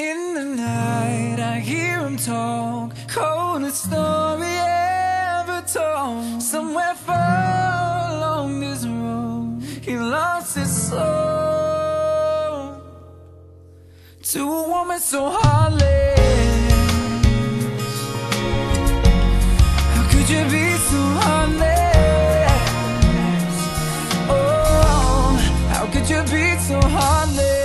In the night I hear him talk, cold as story ever told. Somewhere far along this road he lost his soul to a woman so heartless. How could you be so heartless? Oh, how could you be so heartless?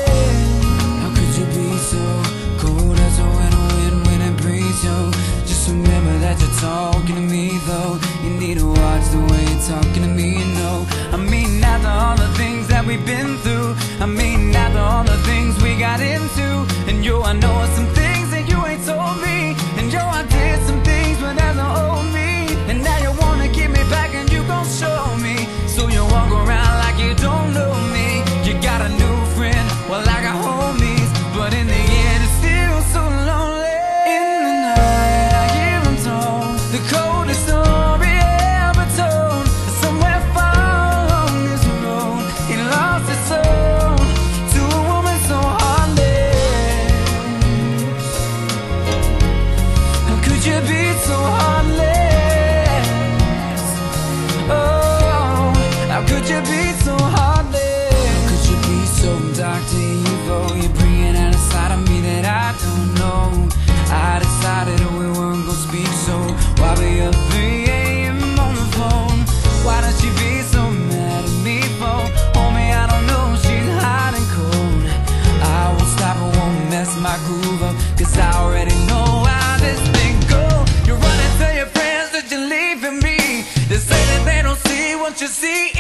Just remember that you're talking to me though. You need to watch the way you're talking to me, you know. I mean, after all the things that we've been through, I mean, after all the things we got into. And yo, I know of some things that you ain't told me. And yo, I did some things but that's not old me. And now you wanna get me back and you gon' show me. So you walk around like you don't know me. You got a new friend, well I got homies, but in the end it's still so lonely. The coldest story ever told. Somewhere far along this road he lost his soul to a woman so heartless. How could you be so heartless? Oh, how could you be so heartless? How could you be so Dr. Evil? You're bringing out a side of me that I don't know. I decided we weren't gonna speak, so why be up 3 a.m. on the phone? Why does she be so mad at me for? Homie, I don't know, she's hot and cold. I won't stop, I won't mess my groove up, cause I already know how this thing goes. You're running to your friends that you're leaving me. They say that they don't see what you see.